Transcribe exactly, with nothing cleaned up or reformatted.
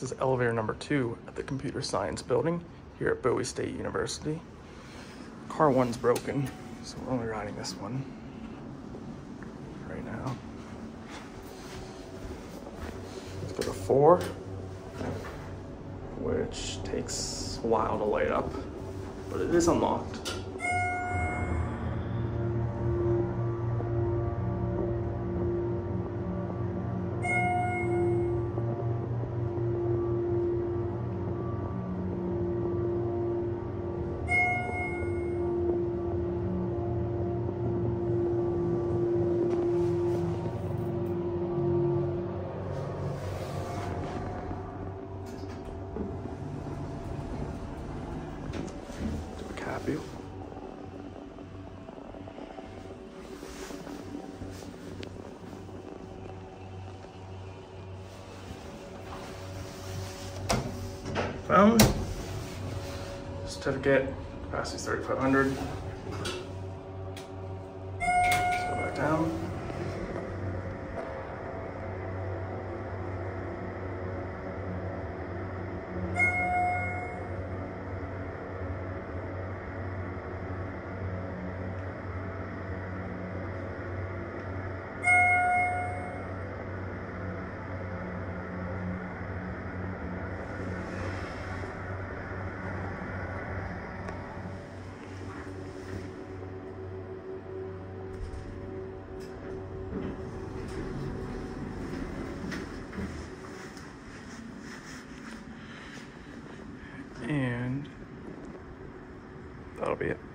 This is elevator number two at the Computer Science Building here at Bowie State University. Car one's broken, so we're only riding this one right now. Let's go to four, which takes a while to light up, but it is unlocked. Happy. Phone, certificate, capacity thirty-five hundred. Let's go back down. And that'll be it.